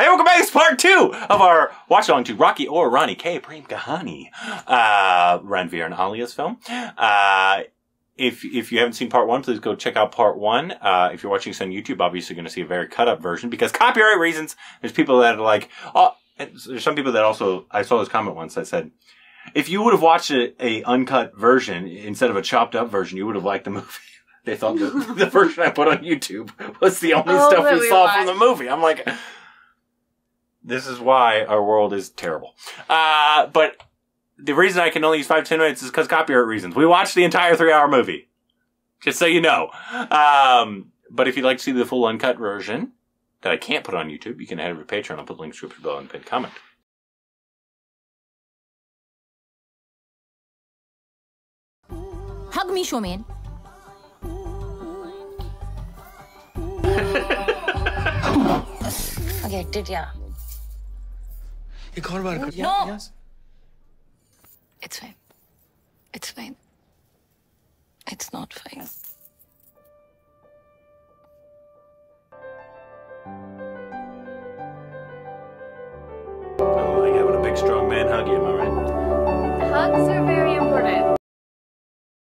Hey, welcome back. It's part 2 of our watch-along to Rocky Aur Rani Kii Prem Kahani, Ranveer and Alia's film. If you haven't seen part 1, please go check out part 1. If you're watching this on YouTube, obviously you're going to see a very cut-up version because copyright reasons. There's people that are like, oh, there's some people that also, I saw this comment once that said, if you would have watched a uncut version instead of a chopped-up version, you would have liked the movie. They thought the version I put on YouTube was the only stuff we saw from the movie. I'm like... This is why our world is terrible. But the reason I can only use 5 to 10 minutes is because copyright reasons. We watched the entire 3-hour movie. Just so you know. But if you'd like to see the full uncut version that I can't put on YouTube, you can head over to Patreon. I'll put links to it below and pinned comment. Hug me, showman. Okay, did ya? No! Yes. It's fine. It's fine. It's not fine. Oh, like having a big strong man hug you, am I right? Hugs are very important.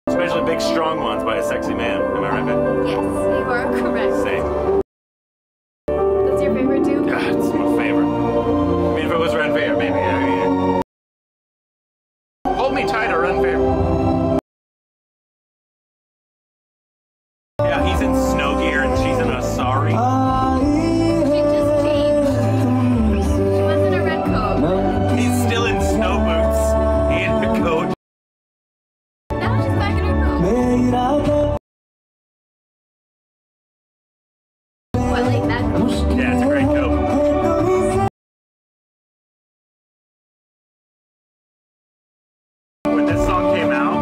Especially big strong ones by a sexy man. Am I right, Ben? Yes, you are correct. Same. Yeah, it's a great coat. When this song came out,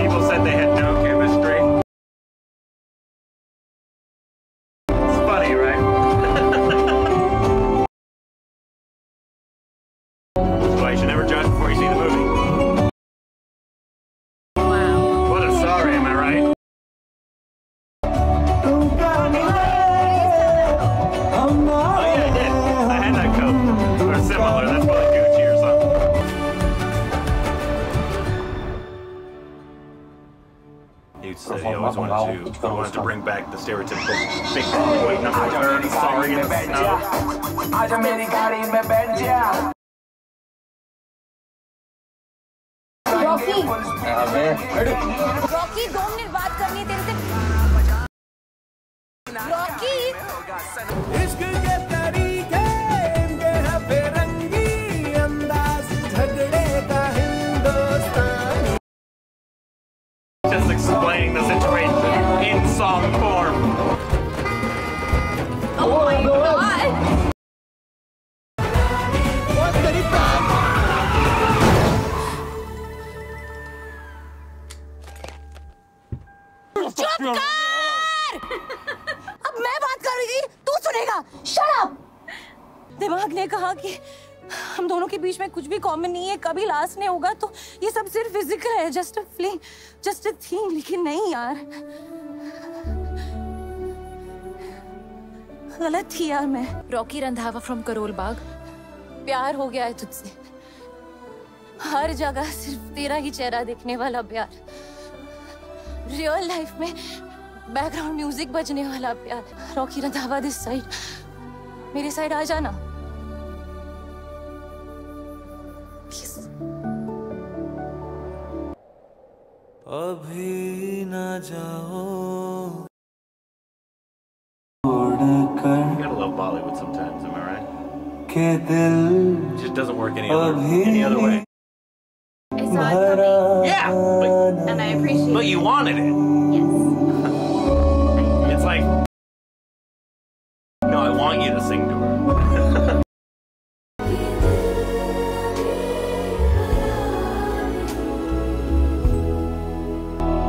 people said they had no chemistry. It's funny, right? That's why you should never judge before you see the movie. Wow. What a sorry, am I right? He always wanted to bring back the stereotypical big boy number 30, sorry in the snow. Rocky! Rocky, don't need baat karni tere se. Rocky! Ishq ke tareeke inke hai berangi andaz jhagde ka Hindustan. Just explaining the situation in song form. Oh my god! चुप कर! अब मैं बात कर रही थी, तू सुनेगा। Shut up! दिमाग ने कहा कि हम दोनों के बीच में कुछ भी कॉमन नहीं है, कभी लास्ट नहीं होगा, तो ये सब सिर्फ फिजिकल है, just a fling, just a thing, लेकिन नहीं यार, गलत थी यार मैं। रॉकी रंधावा फ्रॉम करोल बाग, प्यार हो गया है तुझसे, हर जगह सिर्फ तेरा ही चेहरा देखने वाला प्यार, रियल लाइफ में बैकग्राउंड म्यूजिक बजने वाला प्यार। रॉकी रंधावा दिस साइड, मेरे साइड आ जाना। अभी ना जाओ के दिल अभी Yeah, and I appreciate it. But you wanted it. Yes. It's like, no, I want you to sing to her.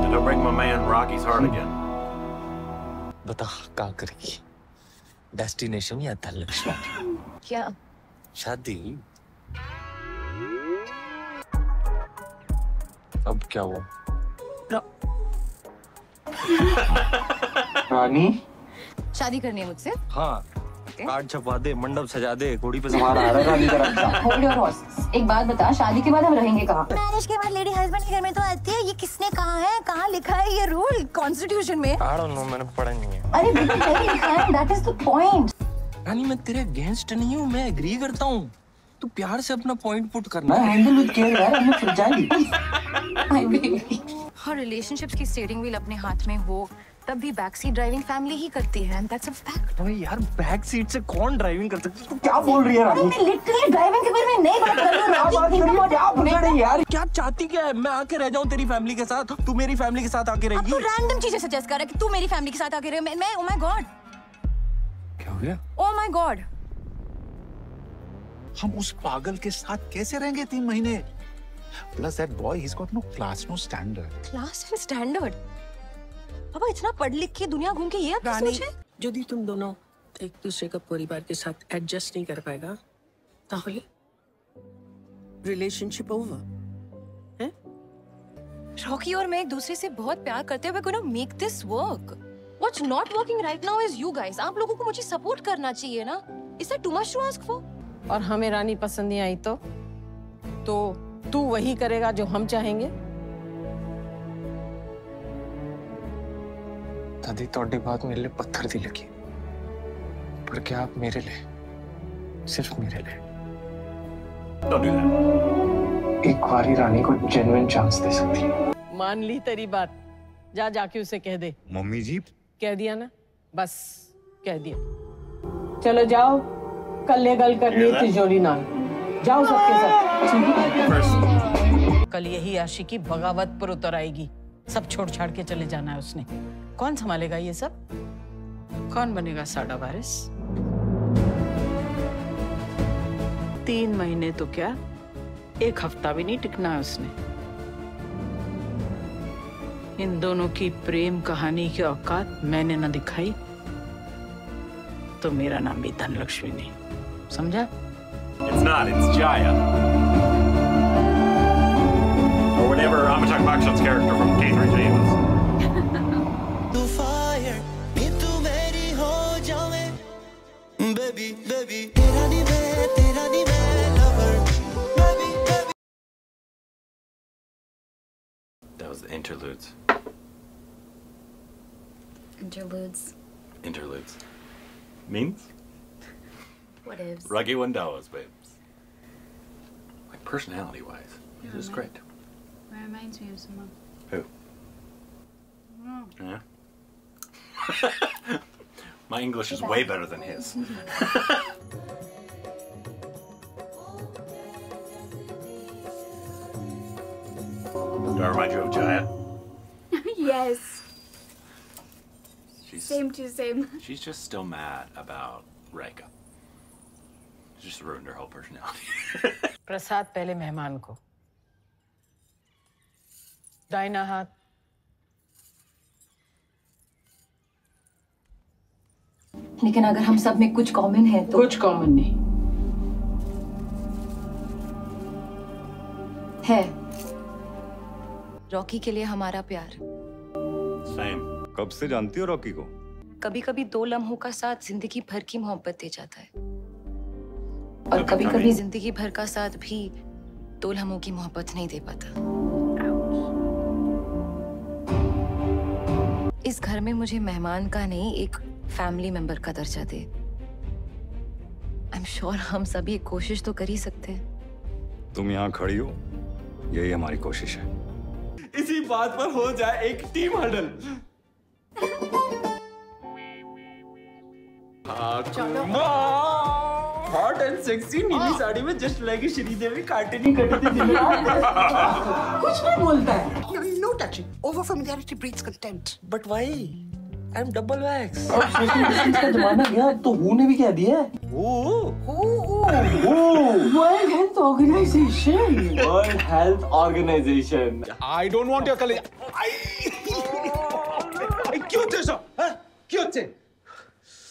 Did I break my man Rocky's heart again? बता क्या करेगी? Destination या धनलक्ष्मी? क्या? शादी? अब क्या हुआ? रानी? शादी करनी है मुझसे? हाँ, सकते हैं। कार्ड छपवा दे, मंडप सजा दे, घोड़ी पे सवार आ रहा है। Hold your horses. एक बात बता, शादी के बाद हम रहेंगे कहाँ? मैरिज के बाद लेडी हस्बैंड के घर में तो आती है, ये किसने कहा है? कहाँ लिखा है ये रूल कॉन्स्टिट्यूशन में? आई डोंट नो, मैंने पढ़ा नहीं है। अरे बिल्कुल सही लिखा है, that is the point. Rani मैं तेरे अगेंस्ट नहीं हूँ, मैं एग्री करता हूँ, तू प्यार से अपना पॉइंट पुट करना। हैंडल विद केयर यार, हमने फिर जाएंगे। आई बेबी। हर रिलेशनशिप्स की स्टीयरिंग व्हील अपने हाथ में हो तब भी बैक सीट ड्राइविंग फैमिली ही करती है, and that's a fact। अबे यार बैक सीट से कौन ड्राइविंग कर सकता है? तू क्या बोल रही है रानी? मैं लिटरली ड्राइविंग के बारे में नहीं बात कर रही हूँ। क्या चाहती क्या है? मैं आके रह जाऊँ तेरी फैमिली के साथ, तू मेरी फैमिली के साथ आके रहेगी? तू रैंडम चीजें सजेस्ट कर रहा है कि तू मेरी फैमिली के साथ आके रहे। मैं oh my god, क्या हो गया? Oh my god, हम उस पागल के साथ कैसे रहेंगे 3 महीने? Plus that boy, he's got no class, no standard. Class and standard. पापा इतना पढ़ लिख के दुनिया घूम के ये अब सोचे? यदि तुम दोनों एक दूसरे का परिवार के साथ एडजस्ट नहीं कर पाएगा, ताहले रिलेशनशिप ओवर है? रॉकी और मैं एक दूसरे से बहुत प्यार करते हैं, we're gonna make this work. What's not working right now is you guys. आप लोगों को मुझे सपोर्ट करना चाहिए ना? Is that too much to ask for? और हमें रानी पसंद नहीं आई तो तू वही करेगा जो हम चाहेंगे। दादी तोड़ी बात मेरे लिए पत्थर दी लगी, पर क्या आप मेरे लिए, सिर्फ मेरे लिए, एक बारी रानी को जेन्युइन चांस दे सकती है। मान ली तेरी बात, जा जाके उसे कह दे। मम्मी जी कह दिया ना, बस कह दिया। चलो जाओ, कल गल करनी तिजोरी नाल, जाओ सबके साथ। कल यही आशिकी बगावत पर उतर आएगी, सब छोड़ छाड़ के चले जाना है उसने। कौन संभालेगा ये सब? कौन बनेगा साडा वारिस? 3 महीने तो क्या, 1 हफ्ता भी नहीं टिकना है उसने। इन दोनों की प्रेम कहानी की औकात मैंने ना दिखाई तो मेरा नाम भी धनलक्ष्मी नहीं, समझा? It's not, it's Jaya. Whatever Amitabh Bachchan's character from Gayatri James. To fire, into meri ho jawe, baby, baby, tera ni main lover, baby, baby. That was the interludes. Interludes. Interludes. Means? What is? Rocky Randhawa's babes. Like personality-wise, yeah, this is great. It reminds me of someone. Who? Oh. Yeah. My English is way better than his. Do I remind you of Jaya? Yes. She's, same to same. She's just still mad about Rekha. She just ruined her whole personality. Prasad pehle mehman ko. दाहिना हाथ, लेकिन अगर हम सब में कुछ common है तो कुछ कॉमन नहीं है। रॉकी के लिए हमारा प्यार। सेम। कब से जानती हो रॉकी को? कभी कभी 2 लम्हों का साथ जिंदगी भर की मोहब्बत दे जाता है, और कभी कभी जिंदगी भर का साथ भी 2 लम्हों की मोहब्बत नहीं दे पाता। इस घर में मुझे मेहमान का नहीं, एक फैमिली मेंबर का दर्जा दे। आई एम श्योर हम सभी कोशिश तो कर ही सकते हैं। तुम यहाँ खड़ी हो, यही हमारी कोशिश है। इसी बात पर हो जाए एक team huddle. Hot and sexy नीली साड़ी में जस्ट लाइक श्रीदेवी कार्टूनी करती थी। कुछ नहीं बोलता है। No touching. Over familiarity breeds contempt. But why? I'm double waxed. अब सोशल डिस्टेंस का जमाना गया, तो हू ने भी क्या दिया है? World Health Organization. World Health Organization. I don't want your college. Cute है सब, हाँ? Cute है.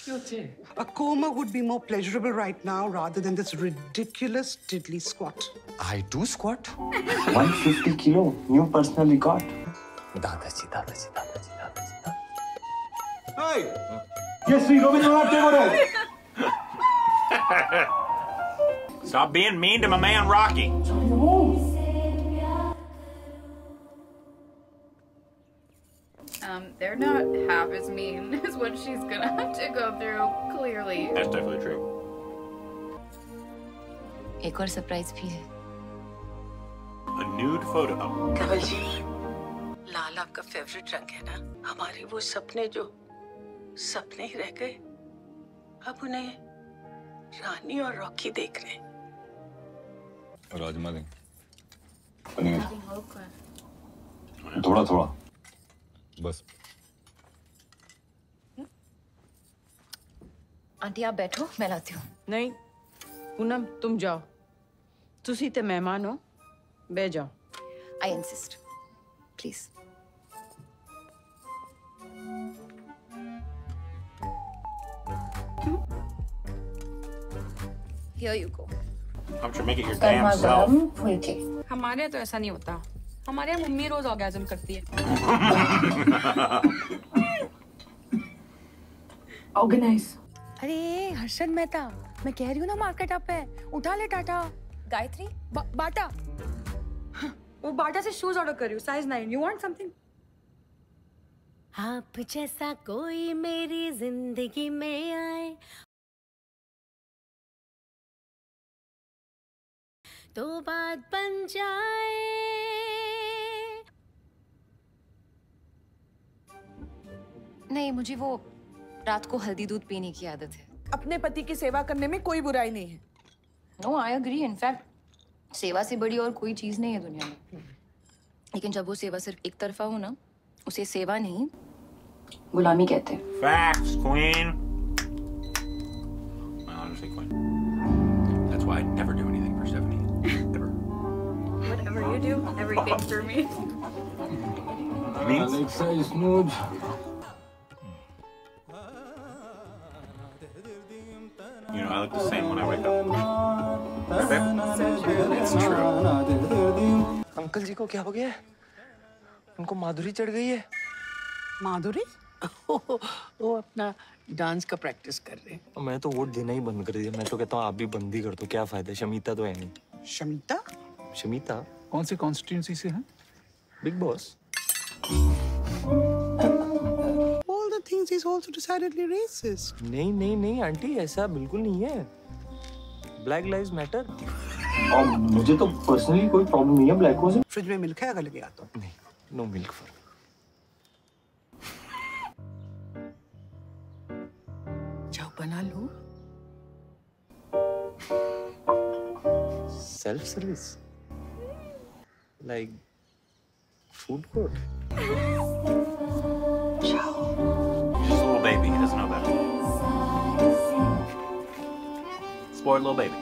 Cute है. A coma would be more pleasurable right now rather than this ridiculous diddly squat. I do squat. 150 kilo, new personal record. Dadaji, Dadaji, Dadaji, Dadaji. Hey! Yes, we Robin, you are taking over. Stop being mean to my man Rocky. They're not half as mean as what she's gonna have to go through, clearly. That's definitely true. एक और surprise भी है। A nude photo. कमल जी, लाल आपका favourite रंग है ना? हमारे वो सपने जो सपने ही रह गए, अब उन्हें रानी और रॉकी देख रहे हैं। और आज मालिक थोड़ा थोड़ा बस। आंटी आप बैठो, मैं लाती हूँ। नहीं पूनम, तुम जाओ, तुसी ते मेहमान हो, बह जाओ। I insist, please. Here you go. I'm trying to make it your damn self. हमारे तो ऐसा नहीं होता, हमारे मम्मी रोज ऑर्गेज्म करती है। Organize. अरे हर्षद मेहता, मैं कह रही हूँ ना मार्केट अप है, उठा ले टाटा। गायत्री बाटा, वो बाटा से शूज ऑर्डर कर रही हूँ, साइज 9। You want something? आप जैसा कोई मेरी जिंदगी में आए तो बात बन जाए। नहीं, मुझे वो रात को हल्दी दूध पीने की आदत है। अपने पति की सेवा करने में कोई बुराई नहीं है। No, I agree. इनफैक्ट सेवा से बड़ी और कोई चीज नहीं है दुनिया में। लेकिन जब वो सेवा सिर्फ एक तरफा हो ना, उसे सेवा नहीं गुलामी कहते हैं। Facts, queen. My honestly queen. That's why I never do anything for 70. Ever. Whatever you do, everything for me. Alexa is nude. You know, I look the same when I wake up. Right, babe? It's true. Uncle ji ko kya ho gaya? Unko Madhuri chad gayi hai. Madhuri? वो अपना dance का practice कर रहे हैं। मैं तो vote देना ही बंद कर दिया। मैं तो कहता हूँ आप भी बंदी कर दो, क्या फायदा। शमिता तो है नहीं। शमिता? शमिता कौन सी कॉन्स्टिट्यूंसी से है? Big boss. Things is also decidedly racist. नहीं नहीं नहीं आंटी, ऐसा बिल्कुल नहीं है। Black lives matter। और मुझे तो पर्सनली कोई प्रॉब्लम नहीं है ब्लैकों से। फ्रिज में मिल्क है, अगर लेके आता हूँ। नहीं, no milk for me। चाय बना लो। Self service, like food court. Ciao. Baby, he doesn't know better. Spoiled little baby.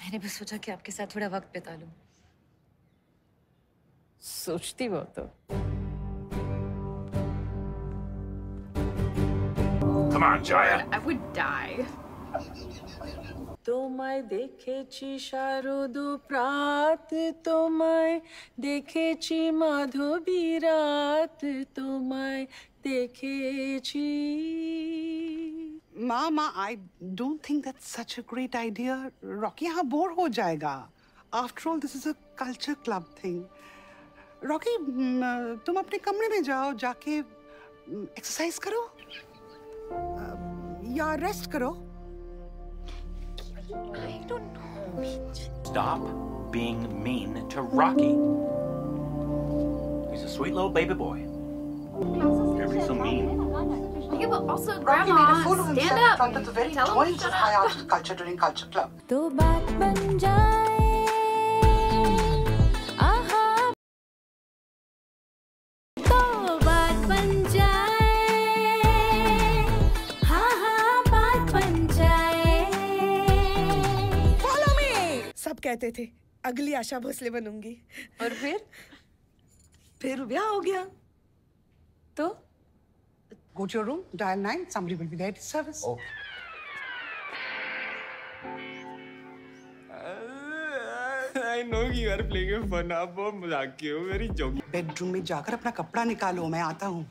मैंने बस सोचा कि आपके साथ थोड़ा वक्त बिता लूं। सोचती वो तो। Come on, Jaya. I would die. तुम्हाय देखेची शारदु प्रात, तुम्हाय देखेची माधवी रात, तुम्हाय देखेची। मामा, I don't think that's such a great idea. Rocky यहाँ बोर हो जाएगा। After all, this is a culture club thing. Rocky, तुम अपने कमरे में जाओ, जाके एक्सरसाइज करो या रेस्ट करो। I don't know. Stop being mean to Rocky. He's a sweet little baby boy. Why are you so mean? Yeah, but also Grandma, stand up. Rocky made a fool of himself at the very point of high art culture during culture club. तो बात बन जाए, आहा तो बात बन जाए। कहते थे अगली आशा भोसले बनूंगी, और फिर ब्याह हो गया। तो go to your room, dial 9, somebody will be there to service. I know you are playing a fun, आप बहुत मजाकिया हो। मेरी जोगी। बेडरूम में जाकर अपना कपड़ा निकालो, मैं आता हूँ।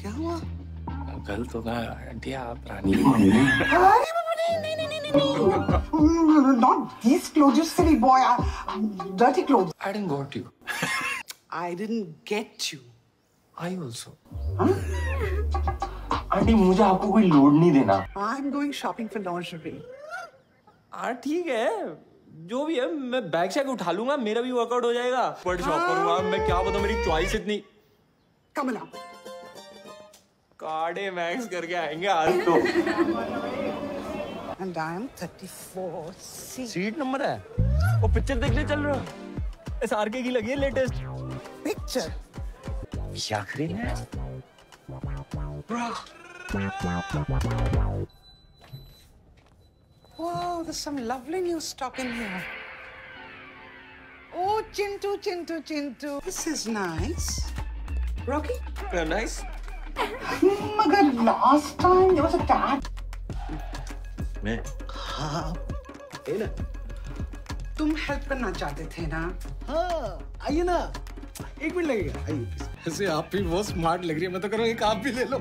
क्या हुआ? गलत होगा आंटी, आप Rani not these clothes, you silly boy. Dirty clothes. I didn't got you. I didn't get you. I also. Aunty मुझे आपको कोई लोड नहीं देना. I'm going shopping for lingerie. ठीक है, जो भी है मैं बैग शैग उठा लूंगा, मेरा भी वर्कआउट हो जाएगा. बट शॉप करूंगा मैं, क्या बताऊँ मेरी चॉइस इतनी. कमला कार्डे मैक्स करके आएंगे आज तो. And I am 34 seat number है. वो पिक्चर देखने चल रहा है, SRK की लगी है लेटेस्ट पिक्चर. क्या खरीदना है bro? Wow, there's some lovely new stock in here. Oh, Chintu, this is nice. Rocky, very nice. मगर last time there was a tag. मैं हाँ है ना, तुम हेल्प करना चाहते थे ना. हाँ आइए ना, एक मिनट लगेगा. आइए. ऐसे आप भी बहुत स्मार्ट लग रही है, मैं तो करूँ एक आप भी ले लो.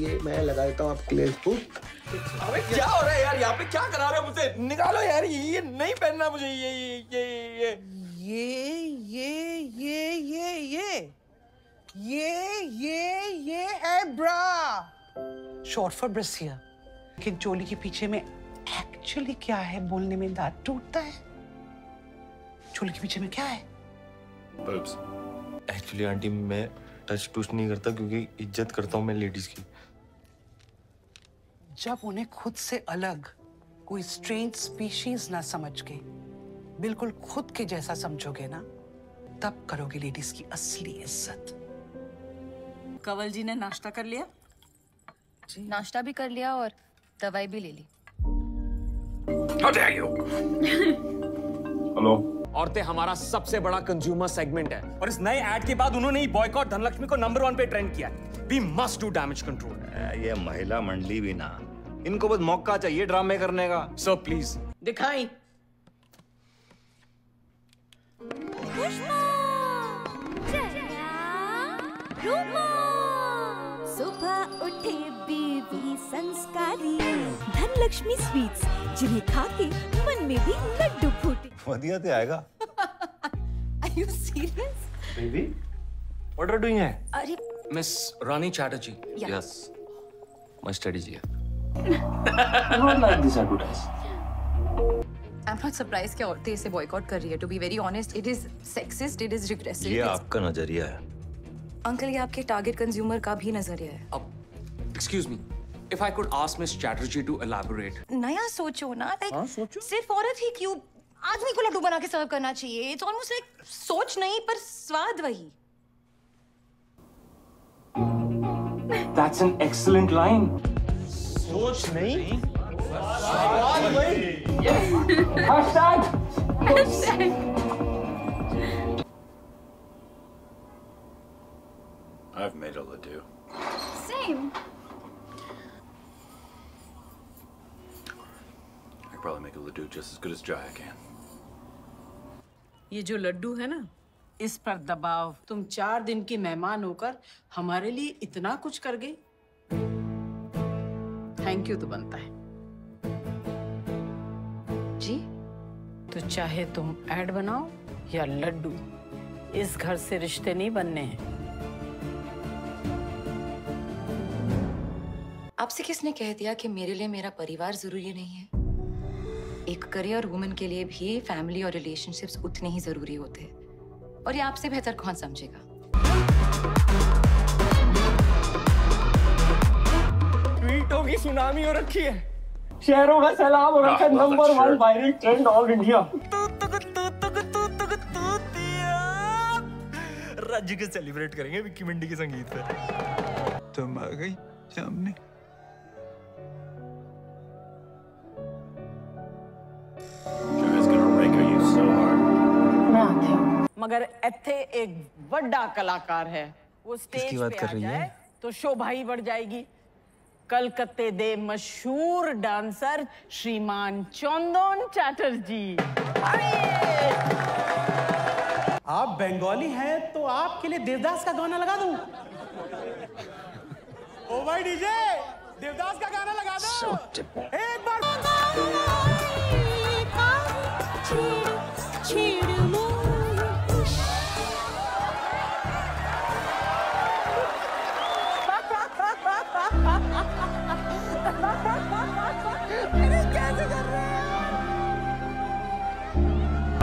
ये मैं लगा देता हूँ आपके लिए. अबे क्या हो रहा है यार, यहाँ पे क्या करा रहे हो मुझसे? निकालो यार, ये नहीं पहनना मुझे. ये एब्रा शॉर्ट फॉर ब्रेसिया. कि चोली के पीछे में एक्चुअली क्या है बोलने में दांत टूटता है. चोली के पीछे में क्या है? बब्स. एक्चुअली आंटी मैं टच टूच नहीं करता क्योंकि इज्जत करता हूँ मैं लेडीज की. जब उन्हें खुद से अलग कोई स्ट्रेंज स्पीशीज ना समझ के बिल्कुल खुद के जैसा समझोगे ना, तब करोगे लेडीज की असली इज्जत. कंवल जी ने नाश्ता कर लिया? नाश्ता भी कर लिया और दवाई भी ले ली. हेलो. औरतें हमारा सबसे बड़ा कंज्यूमर सेगमेंट है और इस नए ऐड के बाद उन्होंने ही बॉयकॉट धनलक्ष्मी को नंबर 1 पे ट्रेंड किया है. We must do damage control. ये महिला मंडली भी ना, इनको बस मौका चाहिए ड्रामे करने का. सर प्लीज दिखाई. सुबह उठे बीवी संस्कारी धनलक्ष्मी स्वीट्स, जिन्हें खाके मन में भी लड्डू फूटे. बढ़िया तो आएगा. Are you serious? Baby, what are you doing here? अरे Miss Rani Chatterjee. Yes, my studies here. Not like this advertisement. I'm not surprised कि औरतें इसे बॉयकॉट कर रही है. To be very honest, it is sexist, it is regressive. ये आपका नजरिया है. अंकल ये आपके टारगेट कंज्यूमर का भी नजरिया है. अब excuse me, if I could ask miss Chatterjee to elaborate. नया सोचो ना, लाइक सिर्फ औरत ही क्यों, आदमी को लड्डू बना के सर्व करना चाहिए. इट्स ऑलमोस्ट लाइक सोच नहीं पर स्वाद वही. That's an excellent line. सोच नहीं स्वाद वही. I've made all the do. Same. I could probably make a laddu just as good as Jaya can. ये जो लड्डू है ना, इस पर दबाव. तुम 4 दिन की मेहमान होकर हमारे लिए इतना कुछ कर गई. थैंक यू तो बनता है जी. तो चाहे तुम ऐड बनाओ या लड्डू, इस घर से रिश्ते नहीं बनने हैं. आपसे किसने कह दिया कि मेरे लिए मेरा परिवार जरूरी नहीं है? एक करियर वुमन के लिए भी फैमिली और रिलेशनशिप्स उतने ही जरूरी होते हैं. और ये आपसे बेहतर कौन समझेगा? ट्वीटों की सुनामी हो रखी है, शहरों का सैलाब हो रखा है. Number 1 viral trend all India. राज्य के सेलिब्रेट करेंगे विक्की मंडी के संगीत पर. तुम आ गई सामने. मगर इत्थे एक बड़ा कलाकार है, वो स्टेज पे आ जाए तो शोभा ही बढ़ जाएगी. कलकत्ते दे मशहूर डांसर श्रीमान चंदन चटर्जी. आप बंगाली हैं तो आपके लिए देवदास का गाना लगा दूं. ओ भाई डीजे देवदास का गाना लगा दो एक बार। कैसे कर रहे हैं?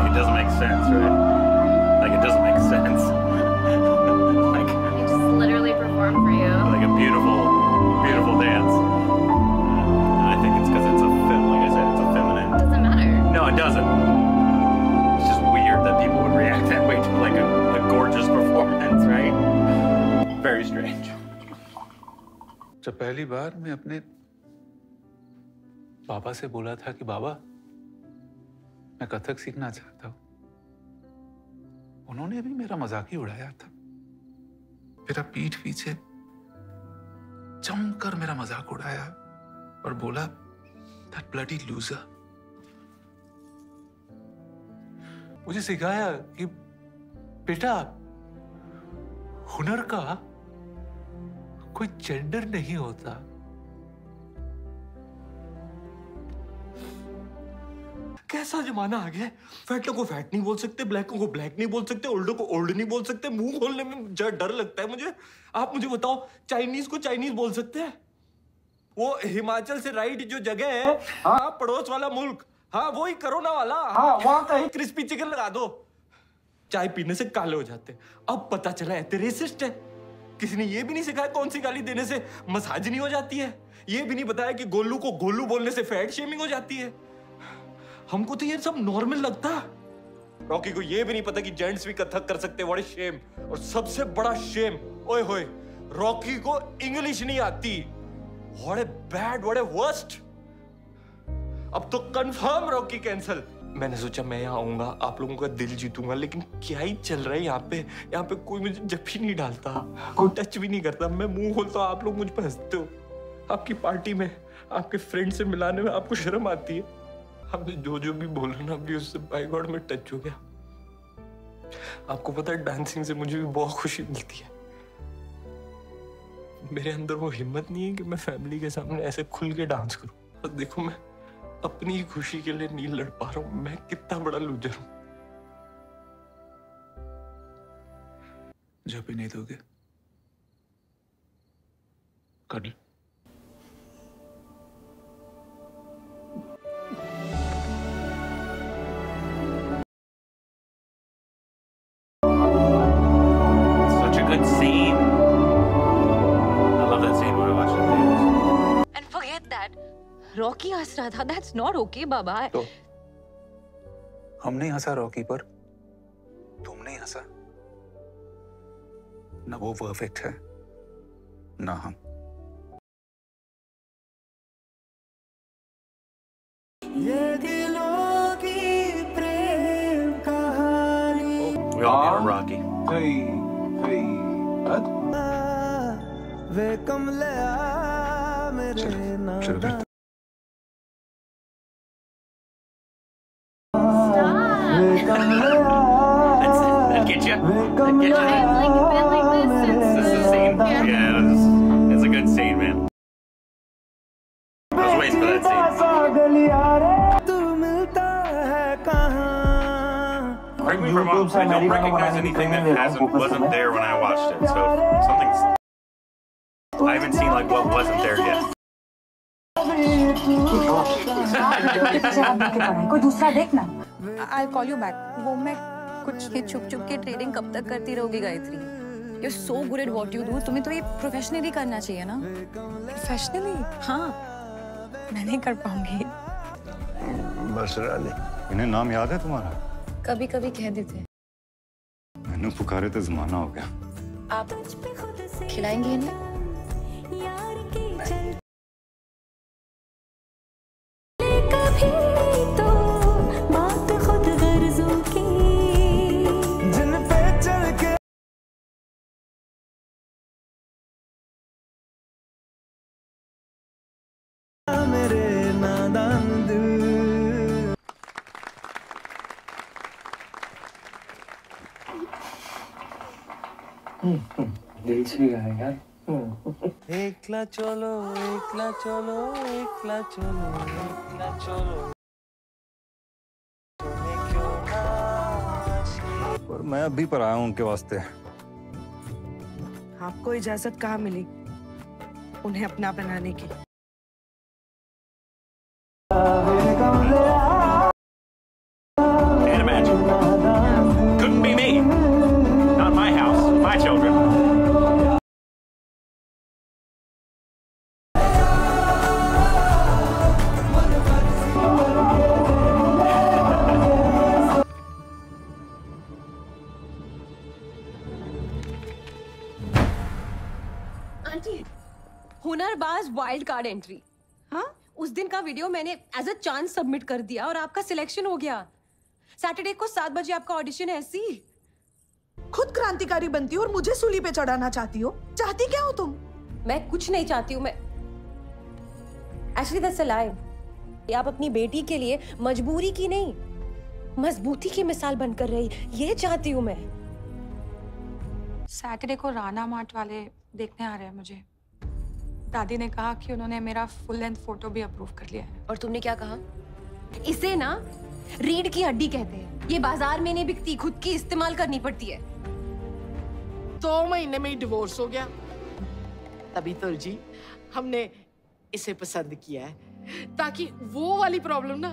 It doesn't make sense, right? Like it doesn't make sense. Like I just literally performed for you. Like a beautiful, beautiful dance. And I think it's because it's a film. Like I said, it's a feminine. Doesn't matter. No, it doesn't. It's just weird that people would react that way to like a gorgeous performance, right? Very strange. जब पहली बार मैं अपने बाबा से बोला था कि बाबा मैं कथक सीखना चाहता हूं, उन्होंने भी मेरा मजाक ही उड़ाया था। मेरा पीठ पीछे चमक कर मेरा मजाक उड़ाया और बोला दैट ब्लडी लूजर। मुझे सिखाया कि बेटा हुनर का कोई जेंडर नहीं होता। कैसा जमाना आ गया है? फैटों को फैट नहीं बोल सकते, ब्लैकों को ब्लैक नहीं बोल सकते, ओल्डों को ओल्ड नहीं बोल सकते। मुंह खोलने में जरा डर लगता है मुझे। आप मुझे बताओ चाइनीज को चाइनीज बोल सकते हैं? वो हिमाचल से राइट जो जगह है, हाँ पड़ोस वाला मुल्क, हाँ वो ही कोरोना वाला, हाँ वहां का ही क्रिस्पी चिकन लगा दो। चाय पीने से काले हो जाते, अब पता चला है रेसिस्ट है। किसी ने ये भी नहीं सिखाया कौन सी गाली देने से मसाज नहीं हो जाती है। ये भी नहीं बताया कि गोलू को गोलू बोलने से फैट शेमिंग हो जाती है। हमको तो ये सब नॉर्मल लगता। रॉकी को ये भी नहीं पता कि जेंट्स भी कथक कर सकते। बड़े शेम। और सबसे बड़ा शेम, ओए होए, रॉकी को इंग्लिश नहीं आती। बड़े बैड, बड़े वर्स्ट। अब तो कंफर्म रॉकी कैंसल। मैंने सोचा मैं यहाँ आऊंगा, आप लोगों का दिल जीतूंगा, लेकिन क्या ही चल रहा है यहाँ पे। यहाँ पे कोई मुझे जब भी नहीं डालता, कोई टच भी नहीं करता। मैं मुंह खोलता हूँ, आप लोग मुझ पर हंसते हो। आपकी पार्टी में आपके फ्रेंड से मिलाने में आपको शर्म आती है। आपने जो जो भी बोला ना अभी, उससे बाय गॉड में टच हो गया। आपको पता है डांसिंग से मुझे भी बहुत खुशी मिलती है। मेरे अंदर वो हिम्मत नहीं है कि मैं फैमिली के सामने ऐसे खुल के डांस करूं। और देखो मैं अपनी ही खुशी के लिए नहीं लड़ पा रहा हूं। मैं कितना बड़ा लूजर हूं। जब भी नहीं दोगे कल रॉकी हंस रहा था। That's not okay, बाबा। तो हम नहीं हंसा रॉकी पर, तुम नहीं हंसा। ना वो परफेक्ट है ना हम। ये दिलों की प्रेम कहानी। We all need a Rocky। Hey, hey, what? वे कमले आ मेरे नाम। That gets you. That gets you. I've like, been like this since the scene. Yeah, it's a good scene, man. I was waiting for that scene. Correct me if I'm wrong. I don't recognize anything that wasn't there when I watched it. So something's. I haven't seen like what wasn't there yet. कोई दूसरा देखना। I'll call you back. वो मैं कुछ ये छुप-छुप के trading कब तक करती रहोगी Gayatri? You're so good at what you do. तुम्हें तो ये प्रोफेशनली करना चाहिए ना? प्रोफेशनली? हाँ। मैं नहीं कर पाऊंगी। बस राले। इन्हें नाम याद है तुम्हारा? कभी-कभी कह देते। मैंने पुकारे तो ज़माना हो गया। आप खिलाएंगे इन्हें? दिल से गाया यार। एकला चलो एकला चलो एकला चलो एकला चलो। पर मैं अभी पर आया हूँ उनके वास्ते। आपको इजाजत कहाँ मिली उन्हें अपना बनाने की? Hunarbaaz wild card entry. हाँ, उस दिन का वीडियो मैंने एज अ चांस सबमिट कर दिया और आपका सिलेक्शन हो गया। सैटरडे को 7 बजे आपका ऑडिशन है। सी खुद क्रांतिकारी बनती हो और मुझे सूली पे चढ़ाना चाहती हो। चाहती क्या हो तुम? मैं कुछ नहीं चाहती हूँ। मैं एक्चुअली दैट्स अ लाइ। आप अपनी बेटी के लिए मजबूरी की नहीं मजबूती की मिसाल बनकर रही, ये चाहती हूँ मैं। सैटरडे को राणा मार्ट वाले देखने आ रहे हैं मुझे। दादी ने कहा कि उन्होंने मेरा फुल लेंथ फोटो भी अप्रूव कर लिया है। और तुमने क्या कहा? इसे ना रीढ़ की हड्डी कहते हैं। ये बाजार में नहीं बिकती, खुद की इस्तेमाल करनी पड़ती है। 2 महीने में ही डिवोर्स हो गया। तभी तो जी हमने इसे पसंद किया है ताकि वो वाली प्रॉब्लम ना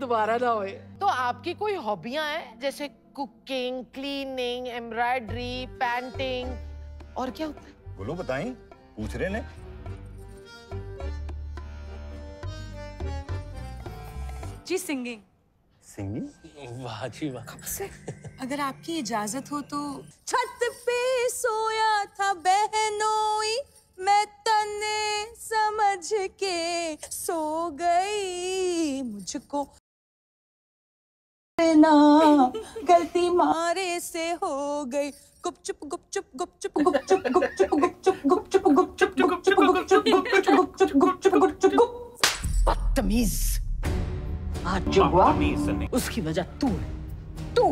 दोबारा ना होए। तो आपकी कोई हॉबियां हैं जैसे कुकिंग, क्लीनिंग, एम्ब्रॉयडरी, पेंटिंग और क्या होता है? बोलो बताएं, पूछ रहे ने। जी सिंगिंग। सिंगिंग? वाह जी वाह। कब से? अगर आपकी इजाजत हो तो। छत पे सोया था बहनोई मैं तने समझ के सो गई, मुझको ना गलती मारे से हो गई। गुपचुप गुपचुप गुपचुप गुपचुप गुपचुप गुपचुप गुपचुप गुपचुप गुपचुप गुपचुप गुपचुप गुपचुप गुपचुप गुप। बदतमीज। आज जो हुआ उसकी वजह तू है। तू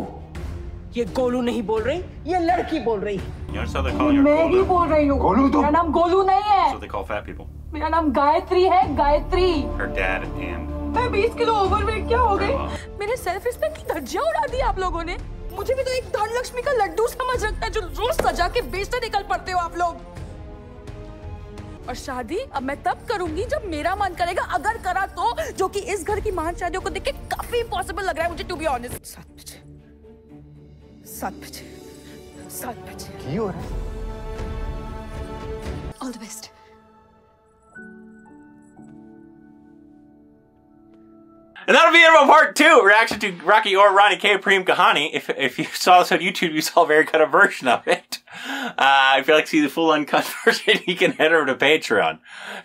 ये गोलू नहीं बोल रही, ये लड़की बोल रही है। मैं ही बोल रही हूँ। गोलू तो मेरा नाम गोलू नहीं है। मेरा नाम गायत्री है। गायत्री। मैं 20 किलो ओवरवेट क्या हो गई? मेरे सेल्फ रिस्पेक्ट की धज्जियां उड़ा दी आप लोगों ने। मुझे भी तो एक धनलक्ष्मी का लड्डू समझ रखता है जो रोज सजा के बेचते निकल पड़ते हो आप लोग। और शादी अब मैं तब करूंगी जब मेरा मन करेगा, अगर करा तो, जो कि इस घर की महान शादियों को देख के काफी इम्पॉसिबल लग रहा है मुझे, टू बी ऑनेस्ट। 7 बजे हो रहा है। All the best. And that'll be it for part 2, reaction to Rocky Aur Rani Kii Prem Kahani. If you saw this on YouTube, you saw a very cut up version of it. If you'd like to see the full uncut version, you can head over to Patreon.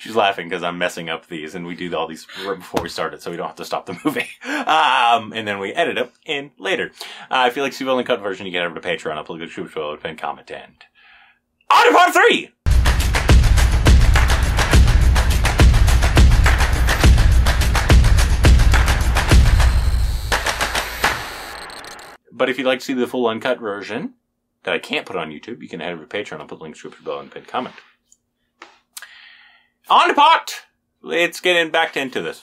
She's laughing because I'm messing up these, and we do all these right before we started, so we don't have to stop the movie. And then we edit it in later. If you'd like to see the full uncut version, you can head over to Patreon. I'll put a YouTube show, pin comment, and on to part 3! But if you'd like to see the full uncut version that I can't put on YouTube, you can head over to Patreon. I'll put links to the below and pin comment. On to pot! Let's get in back into this.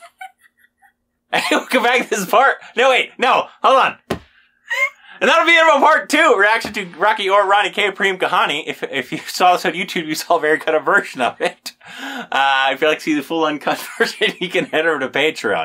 We'll come back to this part. No, wait. No. Hold on. And that'll be it for part 2, reaction to Rocky Aur Rani Kii Prem Kahani. If you saw this on YouTube, you saw a very cut up version of it. If you'd like to see the full uncut version, you can head over to Patreon.